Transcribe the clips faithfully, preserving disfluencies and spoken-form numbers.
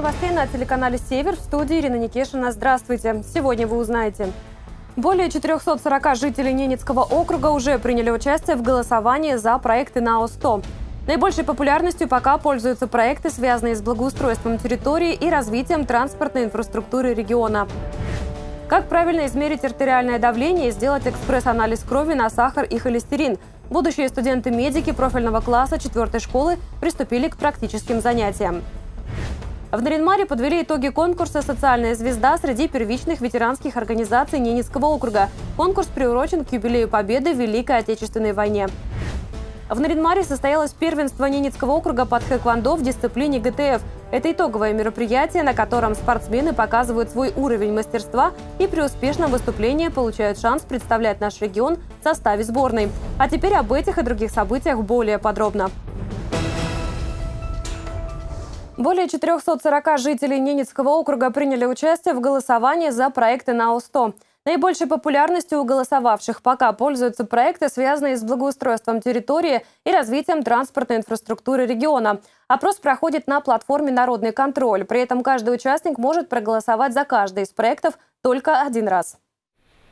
новостей на телеканале «Север», в студии Ирина Никешина. Здравствуйте. Сегодня вы узнаете. Более четырёхсот сорока жителей Ненецкого округа уже приняли участие в голосовании за проекты НАО сто. Наибольшей популярностью пока пользуются проекты, связанные с благоустройством территории и развитием транспортной инфраструктуры региона. Как правильно измерить артериальное давление и сделать экспресс-анализ крови на сахар и холестерин? Будущие студенты-медики профильного класса четвёртой школы приступили к практическим занятиям. В Нарьян-Маре подвели итоги конкурса «Социальная звезда» среди первичных ветеранских организаций Ненецкого округа. Конкурс приурочен к юбилею победы в Великой Отечественной войне. В Нарьян-Маре состоялось первенство Ненецкого округа по тхэквондо в дисциплине гэ тэ эф. Это итоговое мероприятие, на котором спортсмены показывают свой уровень мастерства и при успешном выступлении получают шанс представлять наш регион в составе сборной. А теперь об этих и других событиях более подробно. Более четырёхсот сорока жителей Ненецкого округа приняли участие в голосовании за проекты НАО сто. Наибольшей популярностью у голосовавших пока пользуются проекты, связанные с благоустройством территории и развитием транспортной инфраструктуры региона. Опрос проходит на платформе «Народный контроль». При этом каждый участник может проголосовать за каждый из проектов только один раз.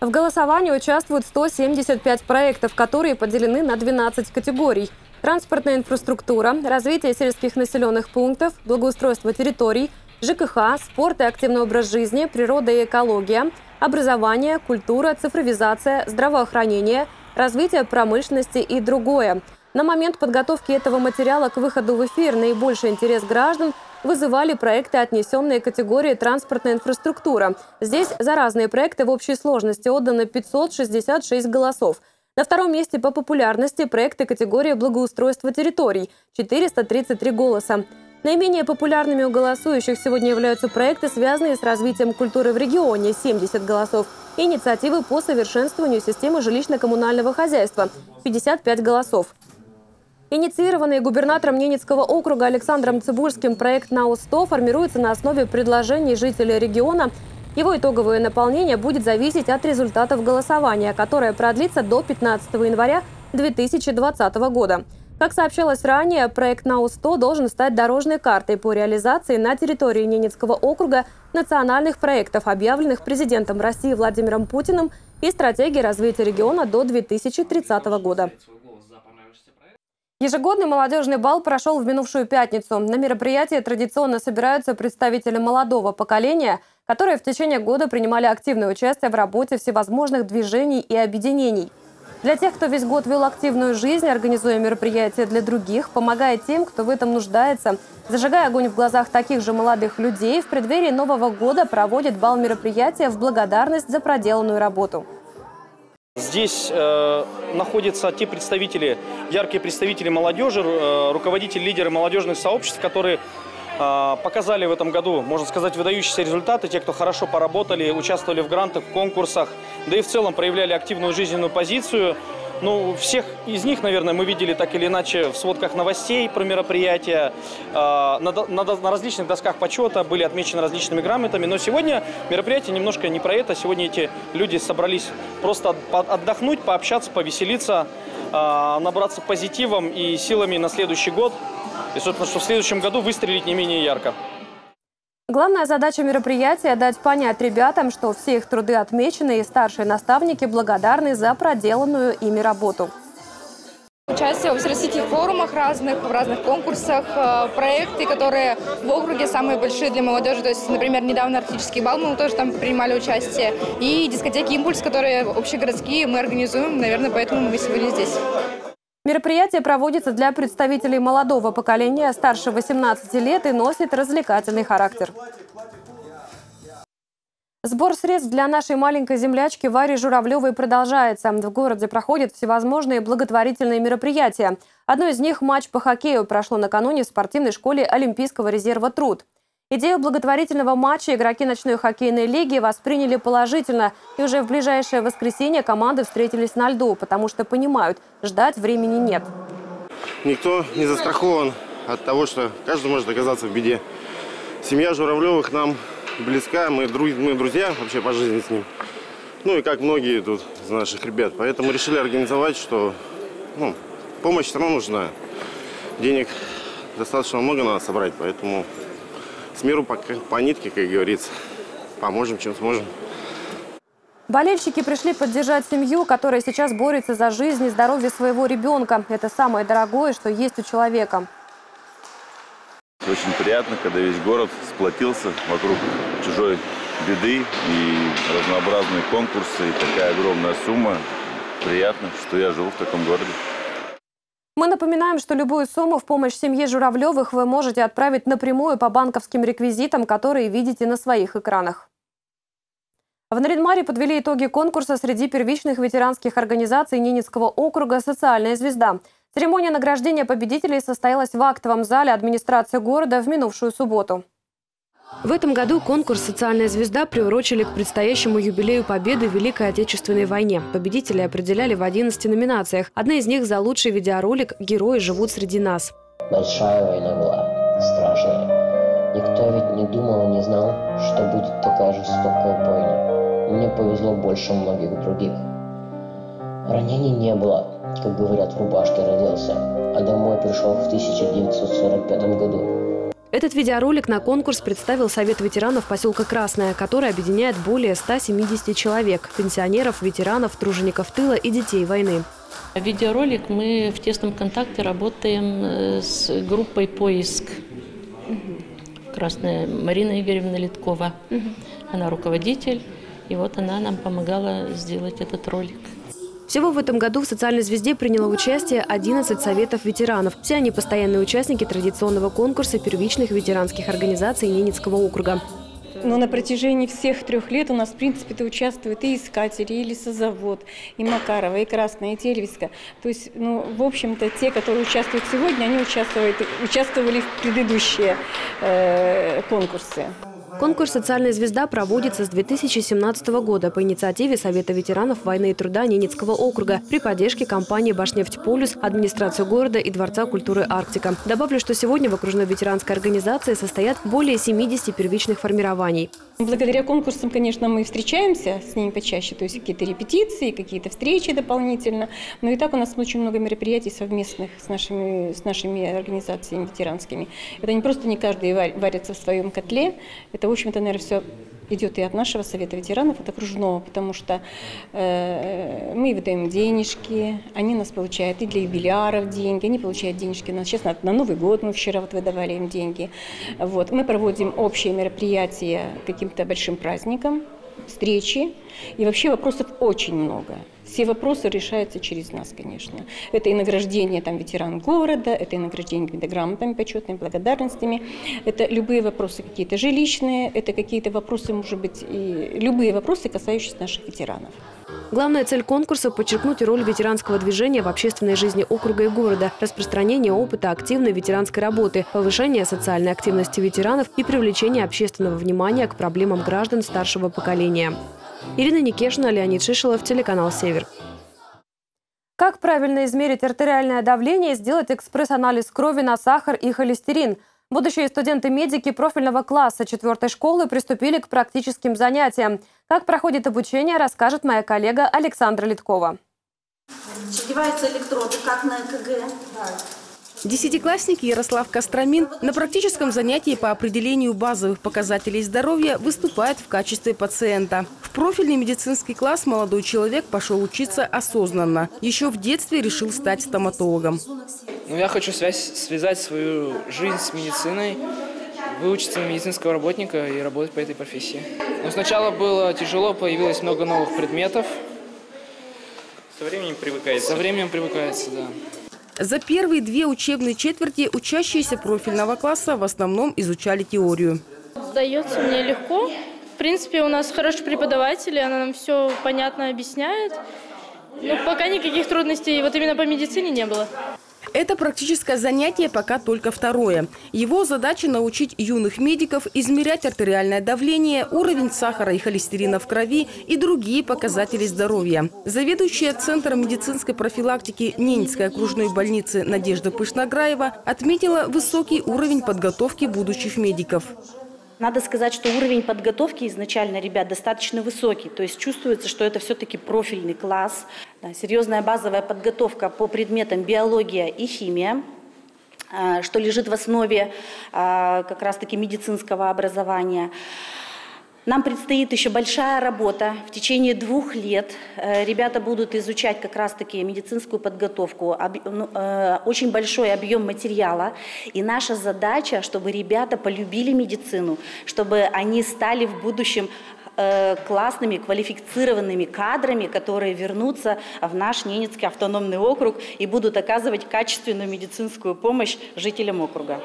В голосовании участвуют сто семьдесят пять проектов, которые поделены на двенадцать категорий. Транспортная инфраструктура, развитие сельских населенных пунктов, благоустройство территорий, жэ ка ха, спорт и активный образ жизни, природа и экология, образование, культура, цифровизация, здравоохранение, развитие промышленности и другое. На момент подготовки этого материала к выходу в эфир наибольший интерес граждан вызывали проекты, отнесенные к категории «Транспортная инфраструктура». Здесь за разные проекты в общей сложности отдано пятьсот шестьдесят шесть голосов. На втором месте по популярности проекты категории «Благоустройство территорий» – четыреста тридцать три голоса. Наименее популярными у голосующих сегодня являются проекты, связанные с развитием культуры в регионе – семьдесят голосов, и инициативы по совершенствованию системы жилищно-коммунального хозяйства – пятьдесят пять голосов. Инициированный губернатором Ненецкого округа Александром Цибульским проект НАО сто формируется на основе предложений жителей региона. Его итоговое наполнение будет зависеть от результатов голосования, которое продлится до пятнадцатого января две тысячи двадцатого года. Как сообщалось ранее, проект НАО сто должен стать дорожной картой по реализации на территории Ненецкого округа национальных проектов, объявленных президентом России Владимиром Путиным, и стратегии развития региона до две тысячи тридцатого года. Ежегодный молодежный бал прошел в минувшую пятницу. На мероприятии традиционно собираются представители молодого поколения, которые в течение года принимали активное участие в работе всевозможных движений и объединений. Для тех, кто весь год вел активную жизнь, организуя мероприятия для других, помогая тем, кто в этом нуждается, зажигая огонь в глазах таких же молодых людей, в преддверии Нового года проводит бал мероприятия в благодарность за проделанную работу. Здесь э, находятся те представители, яркие представители молодежи, э, руководители, лидеры молодежных сообществ, которые э, показали в этом году, можно сказать, выдающиеся результаты. Те, кто хорошо поработали, участвовали в грантах, в конкурсах, да и в целом проявляли активную жизненную позицию. Ну, всех из них, наверное, мы видели так или иначе в сводках новостей про мероприятия. На, на, на различных досках почета были отмечены различными грамотами. Но сегодня мероприятие немножко не про это. Сегодня эти люди собрались просто отдохнуть, пообщаться, повеселиться, набраться позитивом и силами на следующий год. И, собственно, что в следующем году выстрелить не менее ярко. Главная задача мероприятия – дать понять ребятам, что все их труды отмечены, и старшие наставники благодарны за проделанную ими работу. Участие в всероссийских форумах разных, в разных конкурсах, проекты, которые в округе самые большие для молодежи. То есть, например, недавно «Арктический бал» мы тоже там принимали участие. И дискотеки «Импульс», которые общегородские, мы организуем, наверное, поэтому мы сегодня здесь. Мероприятие проводится для представителей молодого поколения, старше восемнадцати лет, и носит развлекательный характер. Сбор средств для нашей маленькой землячки Вари Журавлевой продолжается. В городе проходят всевозможные благотворительные мероприятия. Одно из них – матч по хоккею прошло накануне в спортивной школе Олимпийского резерва «Труд». Идею благотворительного матча игроки ночной хоккейной лиги восприняли положительно, и уже в ближайшее воскресенье команды встретились на льду, потому что понимают, ждать времени нет. Никто не застрахован от того, что каждый может оказаться в беде. Семья Журавлевых нам близка, мы, друз... мы друзья вообще по жизни с ним. Ну и как многие тут из наших ребят. Поэтому решили организовать, что ну, помощь все равно нужна. Денег достаточно много надо собрать, поэтому... с миру по, по нитке, как говорится. Поможем, чем сможем. Болельщики пришли поддержать семью, которая сейчас борется за жизнь и здоровье своего ребенка. Это самое дорогое, что есть у человека. Очень приятно, когда весь город сплотился вокруг чужой беды, и разнообразные конкурсы, и такая огромная сумма. Приятно, что я живу в таком городе. Мы напоминаем, что любую сумму в помощь семье Журавлевых вы можете отправить напрямую по банковским реквизитам, которые видите на своих экранах. В Нарьян-Маре подвели итоги конкурса среди первичных ветеранских организаций Ненецкого округа «Социальная звезда». Церемония награждения победителей состоялась в актовом зале администрации города в минувшую субботу. В этом году конкурс «Социальная звезда» приурочили к предстоящему юбилею победы в Великой Отечественной войне. Победителей определяли в одиннадцати номинациях. Одна из них за лучший видеоролик «Герои живут среди нас». Большая война была, страшная. Никто ведь не думал и не знал, что будет такая жестокая бойня. Мне повезло больше многих других. Ранений не было, как говорят, в рубашке родился, а домой пришел в тысяча девятьсот сорок пятом году. Этот видеоролик на конкурс представил Совет ветеранов поселка Красная, который объединяет более ста семидесяти человек – пенсионеров, ветеранов, тружеников тыла и детей войны. Видеоролик мы в тесном контакте работаем с группой «Поиск». Красная Марина Игорьевна Литкова, она руководитель. И вот она нам помогала сделать этот ролик. Всего в этом году в «Социальной звезде» приняло участие одиннадцать советов ветеранов. Все они постоянные участники традиционного конкурса первичных ветеранских организаций Ненецкого округа. Но на протяжении всех трех лет у нас, в принципе, участвуют и Искатели, и Лесозавод, и Макарова, и Красная, и Тельвиска. То есть, ну, в общем-то, те, которые участвуют сегодня, они участвуют, участвовали в предыдущие э, конкурсы. Конкурс «Социальная звезда» проводится с две тысячи семнадцатого года по инициативе Совета ветеранов войны и труда Ненецкого округа при поддержке компании «Башнефть-полюс», администрации города и Дворца культуры «Арктика». Добавлю, что сегодня в окружной ветеранской организации состоят более семидесяти первичных формирований. Благодаря конкурсам, конечно, мы встречаемся с ними почаще, то есть какие-то репетиции, какие-то встречи дополнительно. Но и так у нас очень много мероприятий совместных с нашими, с нашими организациями ветеранскими. Это не просто не каждый варится в своем котле, это, в общем-то, наверное, все идет и от нашего Совета ветеранов, от окружного, потому что э, мы выдаем денежки, они нас получают и для юбиляров деньги, они получают денежки у нас, честно, на Новый год мы вчера вот выдавали им деньги. Вот. Мы проводим общие мероприятия каким-то большим праздником, встречи, и вообще вопросов очень много. Все вопросы решаются через нас, конечно. Это и награждение там, ветеран города, это и награждение грамотами, почетными благодарностями, это любые вопросы какие-то жилищные, это какие-то вопросы, может быть, и любые вопросы, касающиеся наших ветеранов. Главная цель конкурса – подчеркнуть роль ветеранского движения в общественной жизни округа и города, распространение опыта активной ветеранской работы, повышение социальной активности ветеранов и привлечение общественного внимания к проблемам граждан старшего поколения. Ирина Никешина, Леонид Шишелов, телеканал «Север». Как правильно измерить артериальное давление и сделать экспресс-анализ крови на сахар и холестерин? Будущие студенты-медики профильного класса четвёртой школы приступили к практическим занятиям. Как проходит обучение, расскажет моя коллега Александра Литкова. Надеваются электроды, как на ЭКГ. Десятиклассник Ярослав Костромин на практическом занятии по определению базовых показателей здоровья выступает в качестве пациента. В профильный медицинский класс молодой человек пошел учиться осознанно. Еще в детстве решил стать стоматологом. Ну, я хочу связь, связать свою жизнь с медициной, выучиться на медицинского работника и работать по этой профессии. Но сначала было тяжело, появилось много новых предметов. Со временем привыкается. Со временем привыкается, да. За первые две учебные четверти учащиеся профильного класса в основном изучали теорию. Сдается мне легко. В принципе, у нас хороший преподаватель, она нам все понятно объясняет. Но пока никаких трудностей вот именно по медицине не было. Это практическое занятие пока только второе. Его задача – научить юных медиков измерять артериальное давление, уровень сахара и холестерина в крови и другие показатели здоровья. Заведующая Центром медицинской профилактики Ненецкой окружной больницы Надежда Пышнограева отметила высокий уровень подготовки будущих медиков. Надо сказать, что уровень подготовки изначально, ребят, достаточно высокий. То есть чувствуется, что это все-таки профильный класс. Да, серьезная базовая подготовка по предметам биология и химия. что лежит в основе как раз-таки медицинского образования. Нам предстоит еще большая работа. В течение двух лет ребята будут изучать как раз-таки медицинскую подготовку, очень большой объем материала. И наша задача, чтобы ребята полюбили медицину, чтобы они стали в будущем классными, квалифицированными кадрами, которые вернутся в наш Ненецкий автономный округ и будут оказывать качественную медицинскую помощь жителям округа.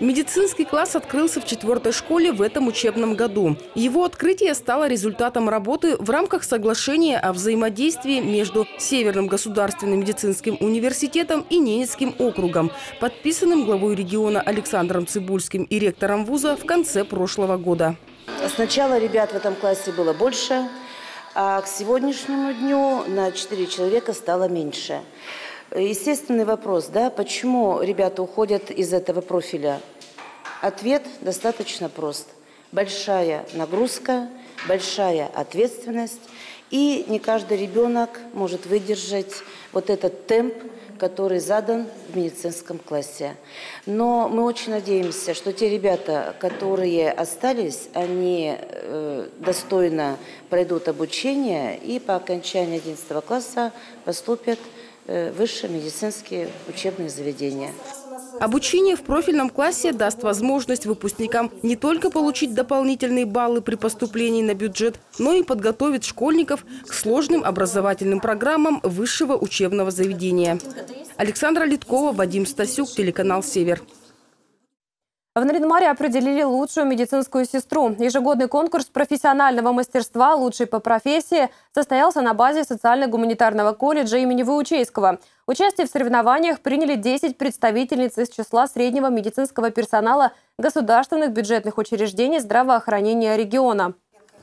Медицинский класс открылся в четвертой школе в этом учебном году. Его открытие стало результатом работы в рамках соглашения о взаимодействии между Северным государственным медицинским университетом и Ненецким округом, подписанным главой региона Александром Цибульским и ректором вуза в конце прошлого года. Сначала ребят в этом классе было больше, а к сегодняшнему дню на четыре человека стало меньше. Естественный вопрос, да, почему ребята уходят из этого профиля? Ответ достаточно прост. Большая нагрузка, большая ответственность, и не каждый ребенок может выдержать вот этот темп, который задан в медицинском классе. Но мы очень надеемся, что те ребята, которые остались, они достойно пройдут обучение и по окончании одиннадцатого класса поступят высшие медицинские учебные заведения. Обучение в профильном классе даст возможность выпускникам не только получить дополнительные баллы при поступлении на бюджет, но и подготовить школьников к сложным образовательным программам высшего учебного заведения. Александра Литкова, Вадим Стасюк, телеканал «Север». В Нарьян-Маре определили лучшую медицинскую сестру. Ежегодный конкурс профессионального мастерства «Лучший по профессии» состоялся на базе социально-гуманитарного колледжа имени Выучейского. Участие в соревнованиях приняли десять представительниц из числа среднего медицинского персонала государственных бюджетных учреждений здравоохранения региона.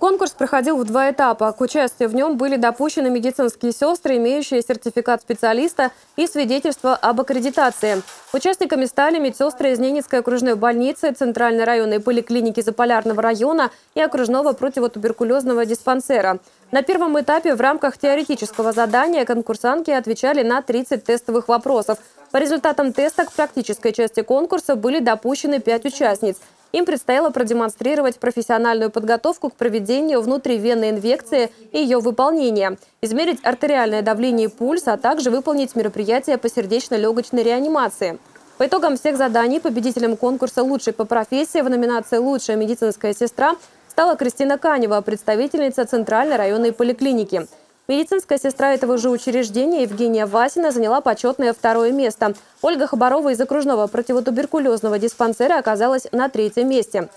Конкурс проходил в два этапа. К участию в нем были допущены медицинские сестры, имеющие сертификат специалиста и свидетельство об аккредитации. Участниками стали медсестры из Ненецкой окружной больницы, Центральной районной поликлиники Заполярного района и окружного противотуберкулезного диспансера. На первом этапе в рамках теоретического задания конкурсантки отвечали на тридцать тестовых вопросов. По результатам теста к практической части конкурса были допущены пять участниц. Им предстояло продемонстрировать профессиональную подготовку к проведению внутривенной инъекции и ее выполнения, измерить артериальное давление и пульс, а также выполнить мероприятие по сердечно-легочной реанимации. По итогам всех заданий победителем конкурса «Лучший по профессии» в номинации «Лучшая медицинская сестра» стала Кристина Канева, представительница Центральной районной поликлиники. Медицинская сестра этого же учреждения Евгения Васина заняла почетное второе место. Ольга Хабарова из окружного противотуберкулезного диспансера оказалась на третьем месте.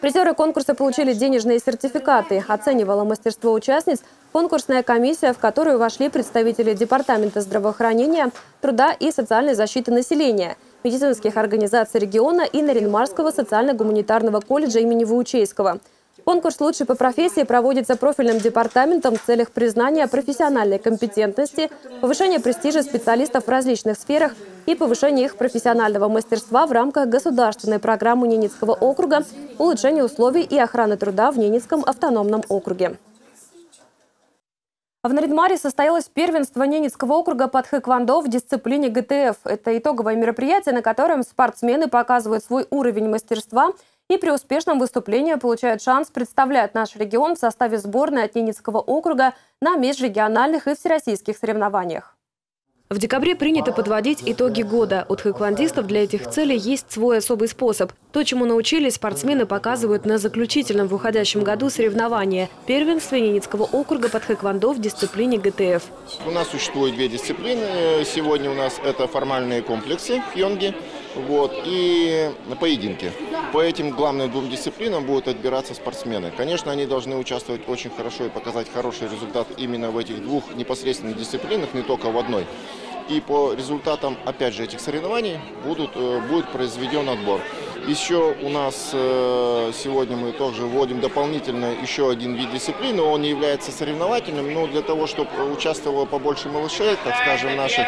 Призеры конкурса получили денежные сертификаты. Оценивала мастерство участниц конкурсная комиссия, в которую вошли представители Департамента здравоохранения, труда и социальной защиты населения, медицинских организаций региона и Нарьян-Марского социально-гуманитарного колледжа имени Выучейского. Конкурс «Лучший по профессии» проводится профильным департаментом в целях признания профессиональной компетентности, повышения престижа специалистов в различных сферах и повышения их профессионального мастерства в рамках государственной программы Ненецкого округа «Улучшение условий и охраны труда в Ненецком автономном округе». В Нарьян-Маре состоялось первенство Ненецкого округа по тхэквондо в дисциплине гэ тэ эф. Это итоговое мероприятие, на котором спортсмены показывают свой уровень мастерства и при успешном выступлении получают шанс представлять наш регион в составе сборной от Ненецкого округа на межрегиональных и всероссийских соревнованиях. В декабре принято подводить итоги года. У тхэквондистов для этих целей есть свой особый способ. То, чему научились, спортсмены показывают на заключительном в уходящем году соревновании – первенстве Ненецкого округа по тхэквондо в дисциплине гэ тэ эф. У нас существует две дисциплины. Сегодня у нас это формальные комплексы, хьонги, вот, и поединки. По этим главным двум дисциплинам будут отбираться спортсмены. Конечно, они должны участвовать очень хорошо и показать хороший результат именно в этих двух непосредственных дисциплинах, не только в одной. И по результатам, опять же, этих соревнований будут, будет произведен отбор. Еще у нас сегодня мы тоже вводим дополнительно еще один вид дисциплины. Он не является соревновательным, но для того, чтобы участвовало побольше малышей, так скажем, наших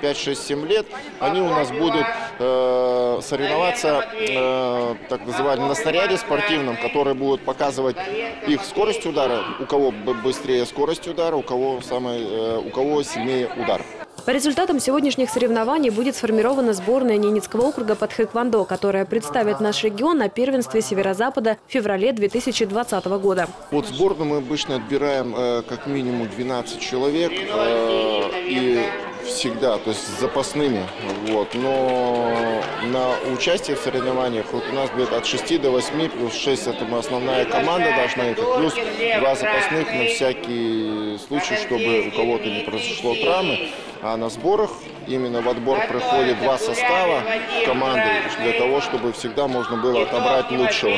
пять-шесть семь лет, они у нас будут э, соревноваться э, так называемым на снаряде спортивном, который будет показывать их скорость удара, у кого быстрее скорость удара, у кого, самый, э, у кого сильнее удар. По результатам сегодняшних соревнований будет сформирована сборная Ненецкого округа по тхэквондо, которая представит наш регион на первенстве Северо-Запада в феврале две тысячи двадцатого года. Под сборную мы обычно отбираем как минимум двенадцать человек и всегда, то есть с запасными. Вот. Но на участие в соревнованиях вот у нас будет от шести до восьми, плюс шесть это мы основная команда должна идти, плюс два запасных на всякий случай, чтобы у кого-то не произошло травмы. А на сборах именно в отбор проходит два состава команды для того, чтобы всегда можно было отобрать лучшего.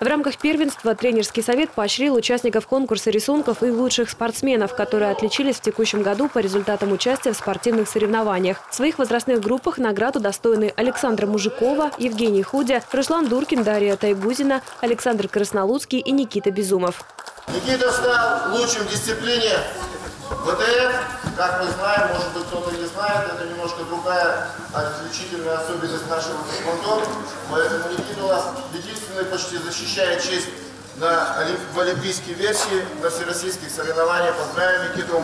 В рамках первенства тренерский совет поощрил участников конкурса рисунков и лучших спортсменов, которые отличились в текущем году по результатам участия в спортивных соревнованиях. В своих возрастных группах награду достойны Александр Мужикова, Евгений Худя, Руслан Дуркин, Дарья Тайбузина, Александр Краснолуцкий и Никита Безумов. Никита стал лучшим в дисциплине ВТФ. Как мы знаем, может быть, кто-то не знает, это немножко другая отличительная особенность нашего тхэквондо. Поэтому Никита у нас единственный почти защищает честь на олимп... в олимпийской версии, на всероссийских соревнованиях. Поздравляем Никиту!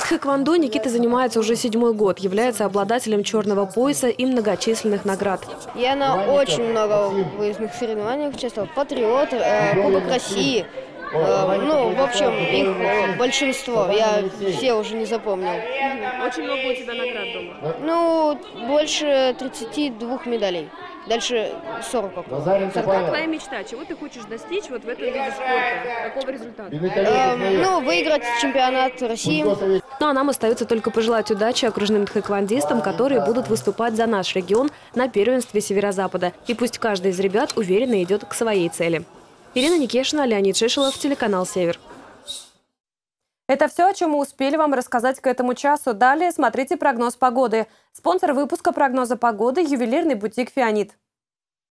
Тхэквондо Никита занимается уже седьмой год, является обладателем черного пояса и многочисленных наград. Я на очень много выездных соревнованиях участвовал. Патриот, э, Кубок России. Ну, в общем, их большинство, я все уже не запомнил. Очень много у тебя наград дома? Ну, больше тридцати двух медалей. Дальше сорок. Какая твоя мечта? Чего ты хочешь достичь вот в этом виде спорта? Какого результата? Эм, ну, выиграть чемпионат России. Ну, а нам остается только пожелать удачи окружным тхэквондистам, которые будут выступать за наш регион на первенстве Северо-Запада. И пусть каждый из ребят уверенно идет к своей цели. Ирина Никешина, Леонид Шишелов, телеканал «Север». Это все, о чем мы успели вам рассказать к этому часу. Далее смотрите прогноз погоды. Спонсор выпуска прогноза погоды – ювелирный бутик «Фианит».